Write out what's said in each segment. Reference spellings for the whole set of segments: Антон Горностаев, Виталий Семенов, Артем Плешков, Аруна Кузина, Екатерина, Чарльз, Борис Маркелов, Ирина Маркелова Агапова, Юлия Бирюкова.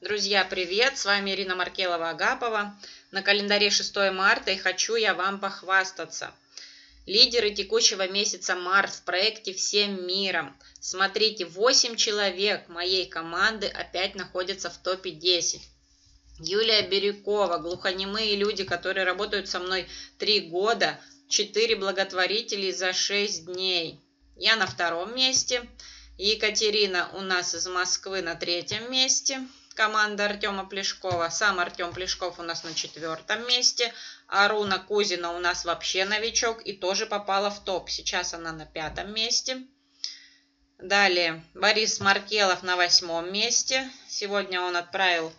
Друзья, привет! С вами Ирина Маркелова Агапова. На календаре 6 марта и хочу я вам похвастаться. Лидеры текущего месяца март в проекте «Всем миром». Смотрите, 8 человек моей команды опять находятся в топе 10. Юлия Бирюкова, глухонемые люди, которые работают со мной 3 года, 4 благотворителей за 6 дней. Я на 2-м месте. Екатерина у нас из Москвы на 3-м месте. Команда Артема Плешкова. Сам Артем Плешков у нас на 4-м месте. Аруна Кузина у нас вообще новичок и тоже попала в топ. Сейчас она на 5-м месте. Далее Борис Маркелов на 8-м месте. Сегодня он отправил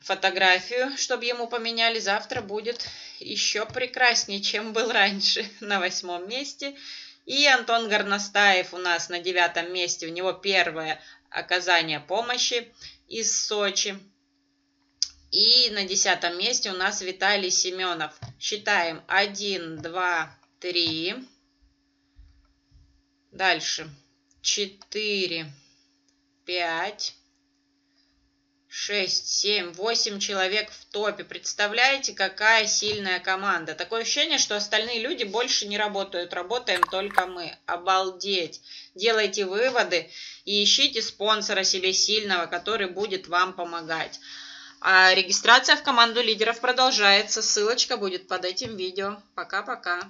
фотографию, чтобы ему поменяли. Завтра будет еще прекраснее, чем был раньше, на 8-м месте. И Антон Горностаев у нас на 9-м месте. У него первое оказание помощи из Сочи. И на 10-м месте у нас Виталий Семенов. Считаем 1, 2, 3. Дальше 4, 5, 6, 7, 8 человек в топе. Представляете, какая сильная команда. Такое ощущение, что остальные люди больше не работают. Работаем только мы. Обалдеть. Делайте выводы и ищите спонсора себе сильного, который будет вам помогать. А регистрация в команду лидеров продолжается. Ссылочка будет под этим видео. Пока-пока.